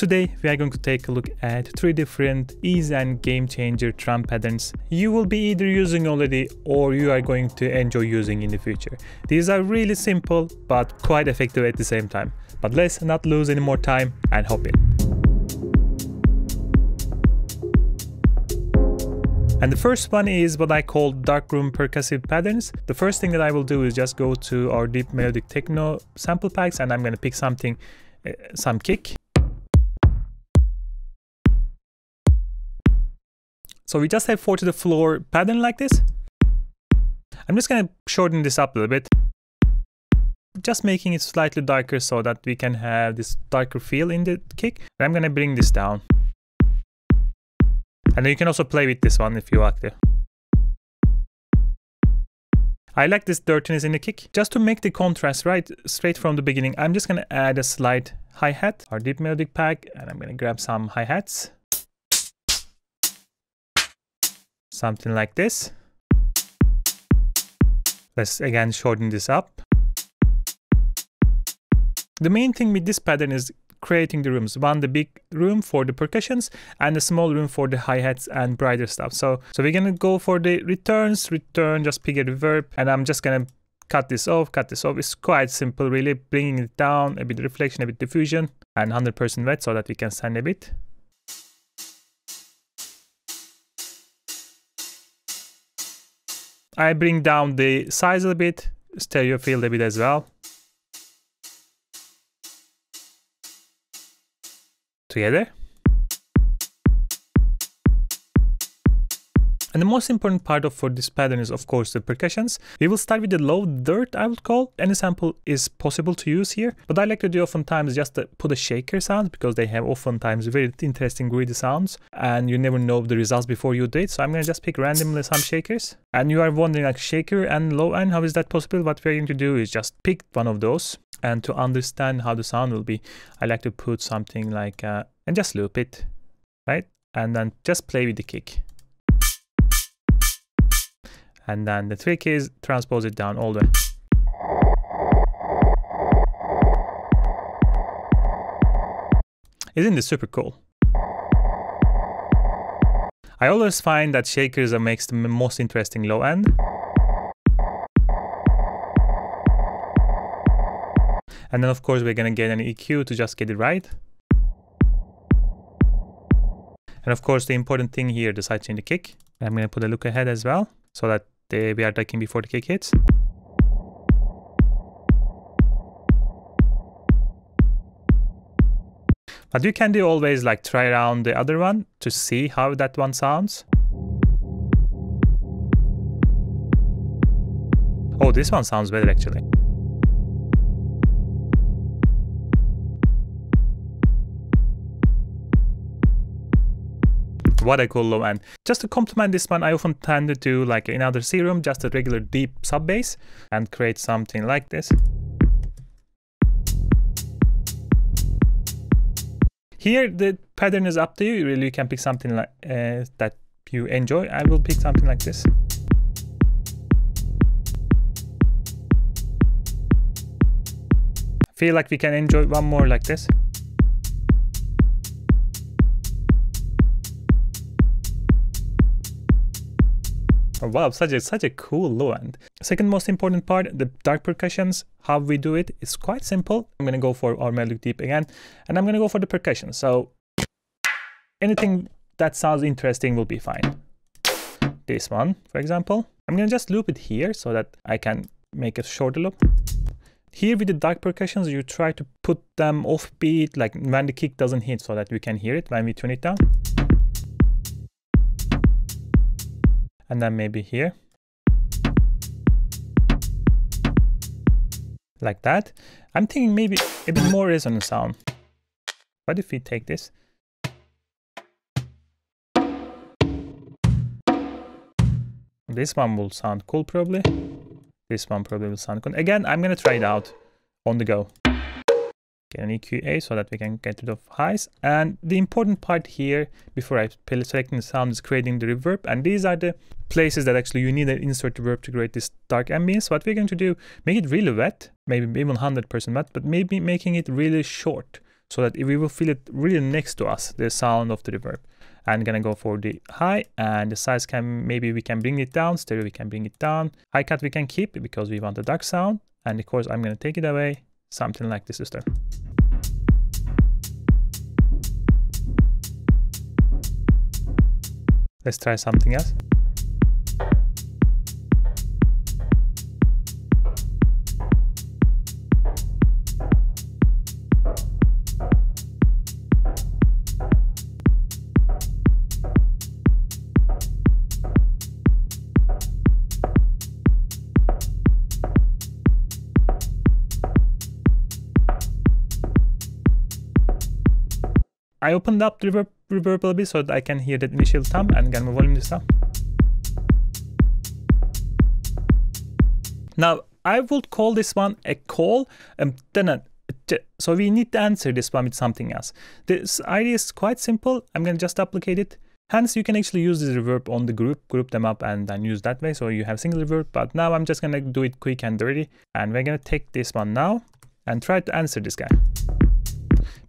Today we are going to take a look at 3 different easy and game changer drum patterns you will be either using already or you are going to enjoy using in the future. These are really simple but quite effective at the same time. But let's not lose any more time and hop in. And the first one is what I call darkroom percussive patterns. The first thing that I will do is just go to our Deep Melodic Techno sample packs and I'm going to pick something, some kick. So we just have 4 to the floor pattern like this. I'm just going to shorten this up a little bit. Just making it slightly darker so that we can have this darker feel in the kick. And I'm going to bring this down. And you can also play with this one if you like to. I like this dirtiness in the kick. Just to make the contrast right straight from the beginning, I'm just going to add a slight hi-hat, our Deep Melodic pack, and I'm going to grab some hi-hats. Something like this. Let's again shorten this up. The main thing with this pattern is creating the rooms. One, the big room for the percussions and the small room for the hi-hats and brighter stuff. So we're gonna go for the return, just pick a reverb, and I'm just gonna cut this off. It's quite simple really, bringing it down, a bit of reflection, a bit diffusion, and 100% wet so that we can sand a bit. I bring down the size a little bit, stereo field a bit as well. Together. And the most important part for this pattern is of course the percussions. We will start with the low dirt, I would call. Any sample is possible to use here, but I like to do oftentimes just to put a shaker sound because they have oftentimes very interesting greedy sounds and you never know the results before you do it. So I'm going to just pick randomly some shakers. And you are wondering like shaker and low end, how is that possible? What we're going to do is just pick one of those. And to understand how the sound will be, I like to put something like, and just loop it, right? And then just play with the kick. And then the trick is transpose it down all the way. Isn't this super cool? I always find that shakers makes the most interesting low end. And then of course we're gonna get an EQ to just get it right. And of course the important thing here, the sidechain the kick. I'm gonna put a look ahead as well, so that we are taking before the kick hits. But you can do always like try around the other one to see how that one sounds. Oh, this one sounds better actually. What I call low end. Just to complement this one, I often tend to do like in other Serum, just a regular deep sub bass and create something like this. Here the pattern is up to you. Really, you can pick something like that you enjoy. I will pick something like this. I feel like we can enjoy one more like this. Oh, wow, such a cool low end. Second most important part, the dark percussions. How we do it is quite simple. I'm gonna go for our melodic deep again, and I'm gonna go for the percussion. So anything that sounds interesting will be fine. This one, for example. I'm gonna just loop it here so that I can make a shorter loop. Here with the dark percussions, you try to put them off beat, like when the kick doesn't hit so that we can hear it when we tune it down. And then maybe here, like that. I'm thinking maybe a bit more resonant sound. What if we take this? This one will sound cool probably. This one probably will sound cool. Again, I'm gonna try it out on the go. Get an EQA so that we can get rid of highs. And the important part here, before I select the sound, is creating the reverb. And these are the places that actually you need an insert reverb to create this dark ambience. What we're going to do, make it really wet, maybe even 100% wet, but maybe making it really short. so that we will feel it really next to us, the sound of the reverb. I'm gonna go for the high, and the size can, maybe we can bring it down, stereo we can bring it down, high cut we can keep because we want the dark sound, and of course I'm gonna take it away, something like this is there. Let's try something else. I opened up the reverb a bit so that I can hear that initial thumb, and gonna volume this up. Now I would call this one a call, so we need to answer this one with something else. This idea is quite simple. I'm gonna just duplicate it. Hence you can actually use this reverb on the group them up and then use that way, so you have single reverb. But now I'm just gonna do it quick and dirty, and we're gonna take this one now and try to answer this guy.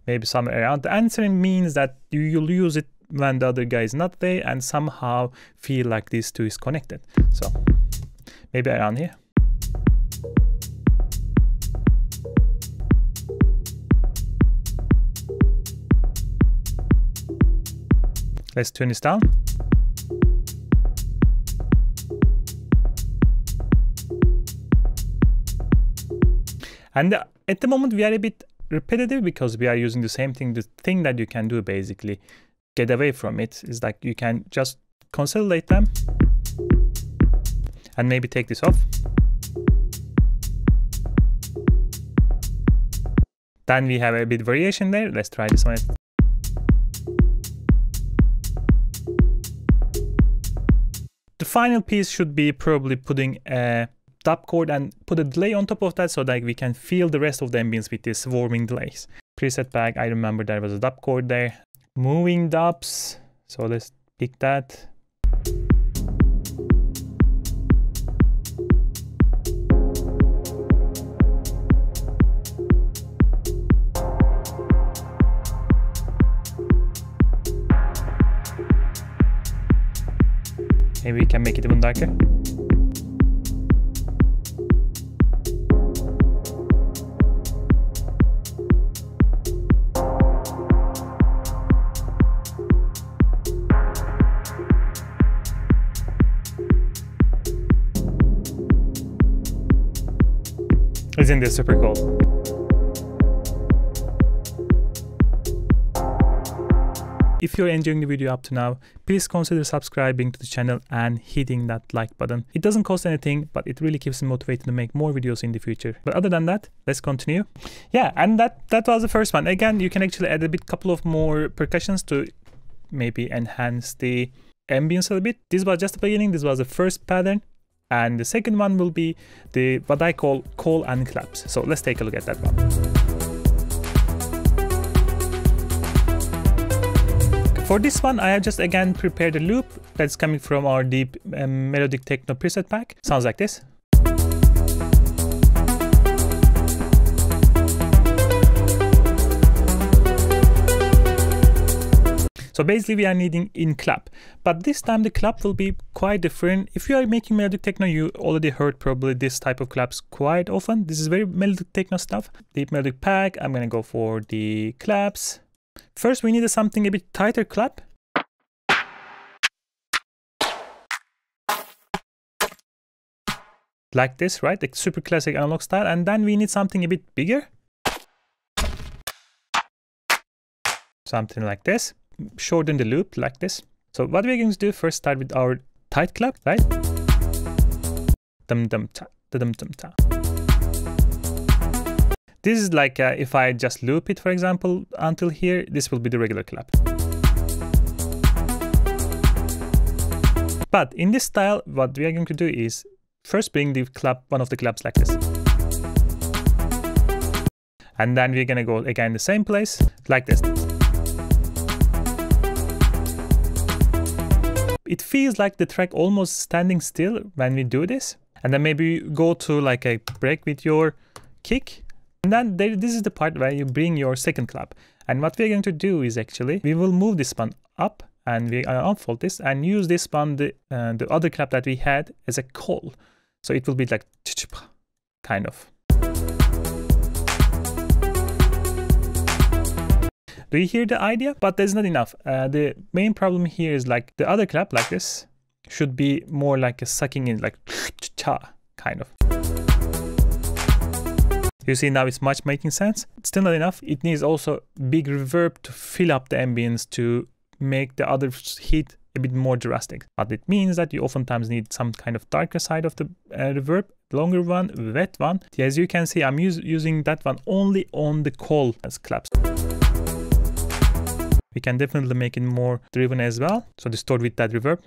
Maybe somewhere around. The answering means that you'll use it when the other guy is not there and somehow feel like these two is connected. So maybe around here. Let's turn this down. And at the moment we are a bit repetitive because we are using the same thing. The thing that you can do basically get away from it is like you can just consolidate them and maybe take this off. Then we have a bit variation there. Let's try this one. The final piece should be probably putting a top chord and put a delay on top of that so that we can feel the rest of the ambience with these warming delays. Preset pack, I remember there was a dub chord there. Moving dubs, so let's pick that. Maybe we can make it even darker. Isn't this super cool? If you're enjoying the video up to now, please consider subscribing to the channel and hitting that like button. It doesn't cost anything, but it really keeps me motivated to make more videos in the future. But other than that, let's continue. Yeah, and that was the first one. Again, you can actually add a couple of more percussions to maybe enhance the ambience a little bit. This was just the beginning. This was the first pattern. And the second one will be the what I call call and claps. So let's take a look at that one. For this one, I have just again prepared a loop that's coming from our Deep Melodic Techno preset pack. Sounds like this. So basically we are needing in clap, but this time the clap will be quite different. If you are making melodic techno, you already heard probably this type of claps quite often. This is very melodic techno stuff. Deep Melodic Pack, I'm gonna go for the claps. First we needed something a bit tighter clap. Like this, right? The super classic analog style. And then we need something a bit bigger. Something like this. Shorten the loop like this. So what we're going to do first, start with our tight clap, right? Dum dum ta, da dum dum ta. This is like if I just loop it, for example, until here, this will be the regular clap. But in this style, what we are going to do is first bring the clap, one of the claps like this. And then we're gonna go again the same place like this. It feels like the track almost standing still when we do this. And then maybe you go to like a break with your kick. And then this is the part where you bring your second clap. And what we're going to do is actually, we will move this one up and we unfold this and use this one, the other clap that we had as a call. So it will be like kind of. Do you hear the idea? But there's not enough. The main problem here is like the other clap like this should be more like a sucking in, like cha kind of. You see now it's much making sense. It's still not enough. It needs also big reverb to fill up the ambience to make the other hit a bit more drastic. But it means that you oftentimes need some kind of darker side of the reverb, longer one, wet one. As you can see, I'm using that one only on the call as claps. We can definitely make it more driven as well. So distort with that reverb.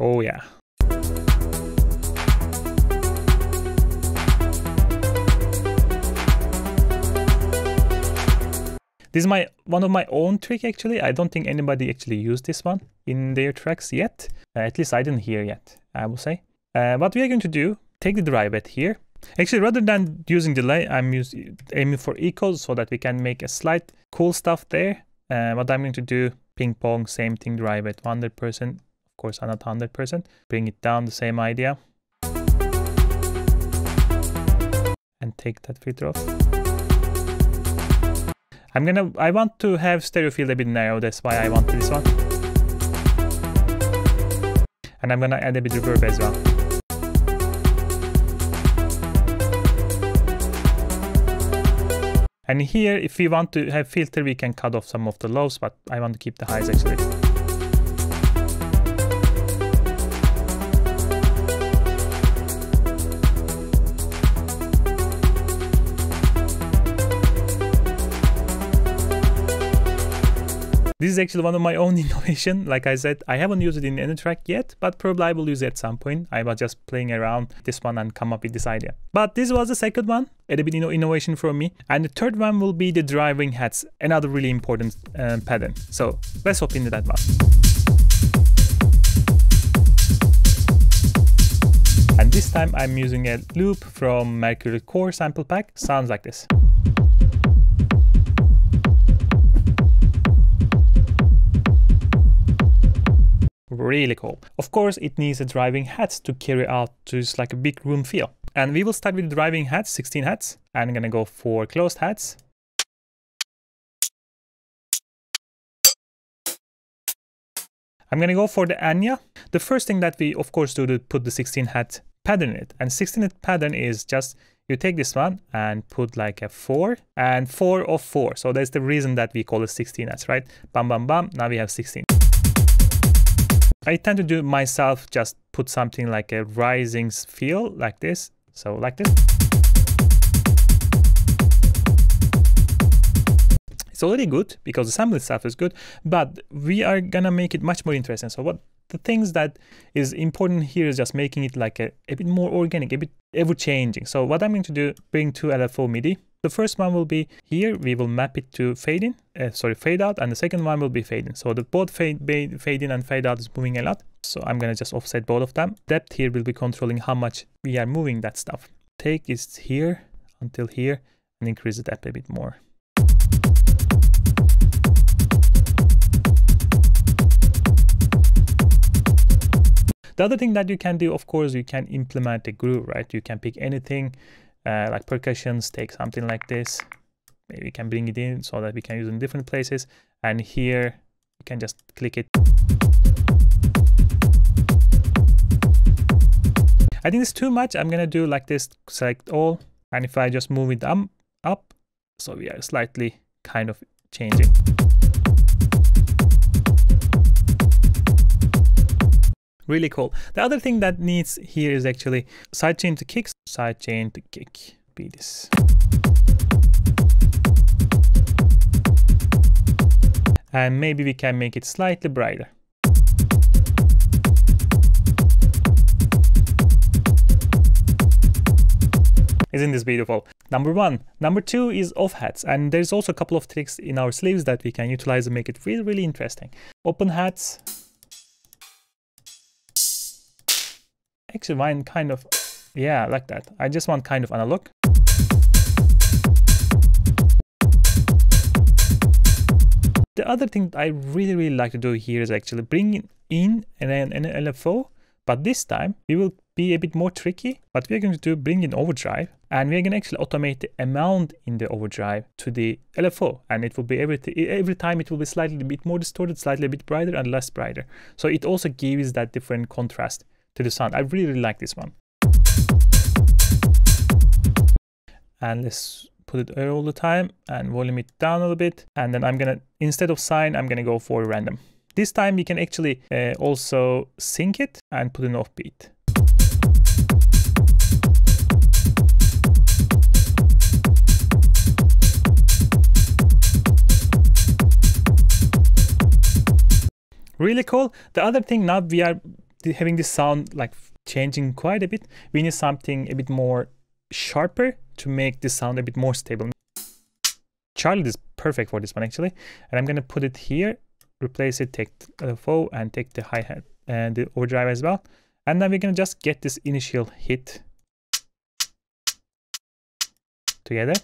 Oh yeah. This is one of my own trick actually. I don't think anybody actually used this one in their tracks yet. At least I didn't hear yet, I will say. What we are going to do, take the dry wet here. Actually, rather than using delay, I'm aiming for echoes so that we can make a slight cool stuff there. What I'm going to do, ping pong, same thing, drive at 100%. Of course, I'm not 100%. Bring it down, the same idea. And take that filter off. I want to have stereo field a bit narrow, that's why I want this one. And I'm gonna add a bit of reverb as well. And here, if we want to have filter, we can cut off some of the lows, but I want to keep the highs actually. This is actually one of my own innovation. Like I said, I haven't used it in any track yet, but probably I will use it at some point. I was just playing around this one and come up with this idea. But this was the second one, a bit of innovation from me. And the third one will be the driving hats, another really important pattern. So let's hop into that one. And this time I'm using a loop from Mercurial Core Sample Pack. Sounds like this. Really cool. Of course, it needs a driving hat to carry out just like a big room feel. And we will start with driving hats, 16 hats. And I'm gonna go for closed hats. I'm gonna go for the Anya. The first thing that we of course do to put the 16 hat pattern in it. And 16 hat pattern is just, you take this one and put like a 4 and 4 of 4. So that's the reason that we call it 16 hats, right? Bam, bam, bam, now we have 16. I tend to do myself, just put something like a rising feel like this. So like this. It's already good because the sample itself is good, but we are gonna make it much more interesting. So what the things that is important here is just making it like a bit more organic, a bit ever changing. So what I'm going to do, bring two LFO MIDI. The first one will be here, we will map it to fade in, fade out, and the second one will be fade in. So the both fade in and fade out is moving a lot. So I'm gonna just offset both of them. Depth here will be controlling how much we are moving that stuff. Take is here until here and increase the depth a bit more. The other thing that you can do, of course, you can implement a groove, right? You can pick anything. Like percussions, take something like this. Maybe we can bring it in so that we can use it in different places. And here you can just click it. I think it's too much. I'm gonna do like this, select all. And if I just move it up, so we are slightly kind of changing. Really cool. The other thing that needs here is actually sidechain to kick. Sidechain to kick. Be this. And maybe we can make it slightly brighter. Isn't this beautiful? Number one. Number two is off hats. And there's also a couple of tricks in our sleeves that we can utilize to make it really, really interesting. Open hats. Actually mine kind of, yeah, like that. I just want kind of analog. The other thing I really like to do here is actually bring in an LFO, but this time we will be a bit more tricky. But we're going to do bring in overdrive, and we're going to actually automate the amount in the overdrive to the LFO, and it will be every time it will be slightly a bit more distorted, slightly a bit brighter and less brighter. So it also gives that different contrast to the sound. I really like this one. And let's put it all the time and volume it down a little bit. And then I'm gonna, instead of sine, I'm gonna go for random. This time we can actually also sync it and put an offbeat. Really cool. The other thing, now we are having this sound like changing quite a bit. We need something a bit more sharper to make this sound a bit more stable. Charlotte is perfect for this one actually, and I'm gonna put it here, replace it, take the LFO and take the hi-hat and the overdrive as well, and then we're gonna just get this initial hit together.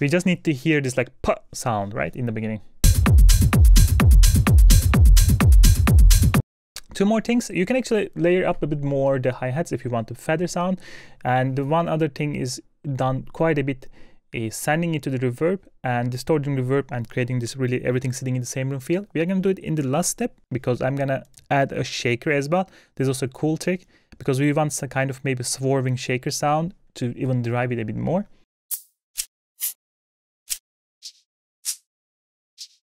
We just need to hear this like puh sound right in the beginning. Two more things, you can actually layer up a bit more the hi-hats if you want to feather sound. And the one other thing is done quite a bit is sending it to the reverb and distorting reverb and creating this really everything sitting in the same room feel. We are going to do it in the last step because I'm going to add a shaker as well. This is also a cool trick because we want some kind of maybe swerving shaker sound to even derive it a bit more.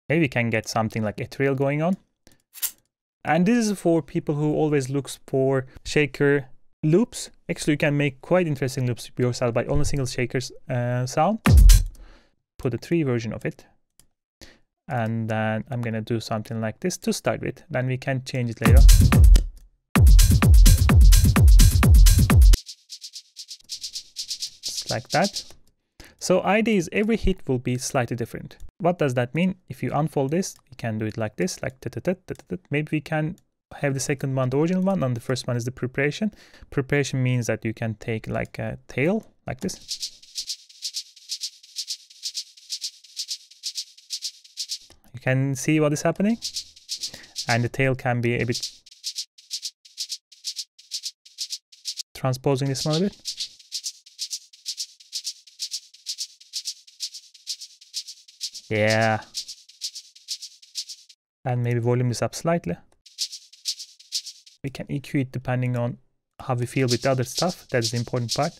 Maybe we can get something like ethereal going on. And this is for people who always looks for shaker loops. Actually, you can make quite interesting loops yourself by only single shakers sound. Put a 3 version of it. And then I'm going to do something like this to start with. Then we can change it later. Just like that. So idea is every hit will be slightly different. What does that mean? If you unfold this, you can do it like this, like maybe we can have the second one, the original one, and the first one is the preparation. Preparation means that you can take like a tail, like this. You can see what is happening. And the tail can be a bit transposing this one a bit. Yeah, and maybe volume this up slightly. We can EQ it depending on how we feel with other stuff. That's the important part.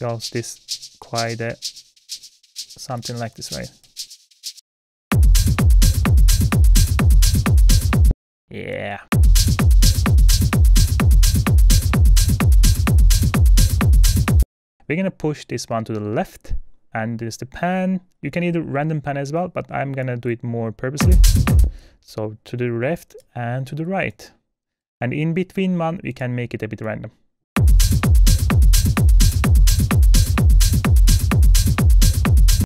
We also this quite a, something like this, right? Yeah. We're gonna push this one to the left. And there's the pan. You can either random pan as well, but I'm gonna do it more purposely. So to the left and to the right. And in between one, we can make it a bit random.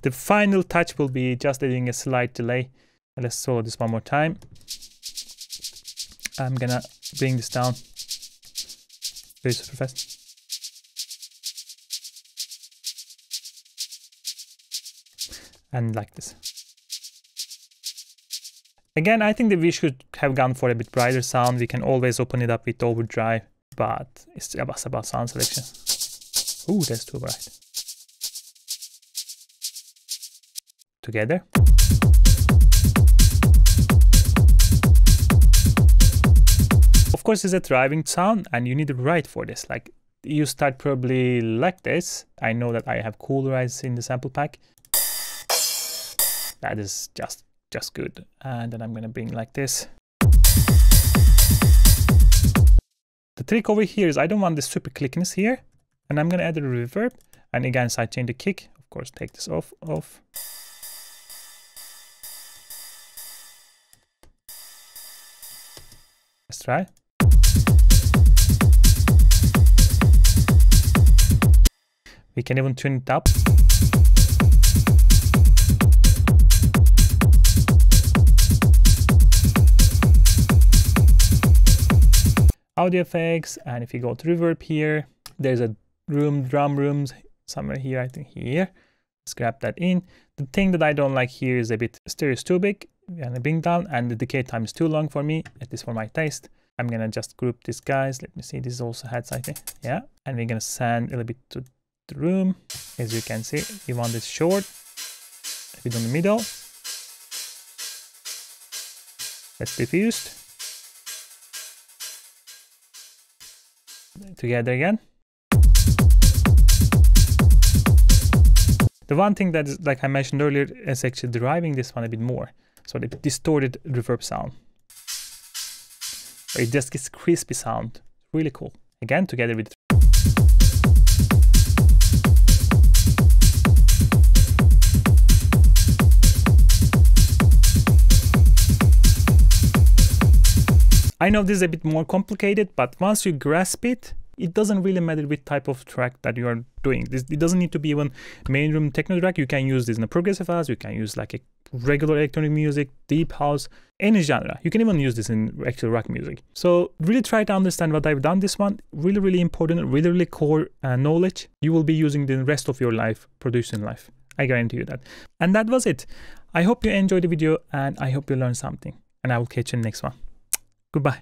The final touch will be just adding a slight delay. Let's solo this one more time. I'm gonna bring this down very super fast. And like this. Again, I think that we should have gone for a bit brighter sound. We can always open it up with overdrive, but it's about sound selection. Ooh, that's too bright. Together. Of course, it's a driving sound and you need to write for this. Like you start probably like this. I know that I have coolerize in the sample pack. That is just good. And then I'm gonna bring like this. The trick over here is I don't want the super clickiness here. And I'm gonna add a reverb. And again, side chain the kick. Of course, take this off. Let's try. We can even tune it up. Audio effects, and if you go to reverb here, there's a drum rooms somewhere here, I think here, Let's grab that in. The thing that I don't like here is a bit stereo is too big and the bring down, and the decay time is too long for me, at least for my taste. I'm gonna just group these guys. Let me see, this also had something, yeah. And we're gonna sand a little bit to the room. As you can see, we want this short, a bit in the middle. That's diffused. Together again. The one thing that is, like I mentioned earlier, is actually driving this one a bit more. So the distorted reverb sound. Or it just gets crispy sound. Really cool. Again, together with. I know this is a bit more complicated, but once you grasp it, it doesn't really matter which type of track that you are doing. It doesn't need to be even main room techno track. You can use this in a progressive house. You can use like a regular electronic music, deep house, any genre. You can even use this in actual rock music. So really try to understand what I've done this one. Really, really important, really, really core knowledge you will be using the rest of your life, producing life. I guarantee you that. And that was it. I hope you enjoyed the video and I hope you learned something. And I will catch you in the next one. Goodbye.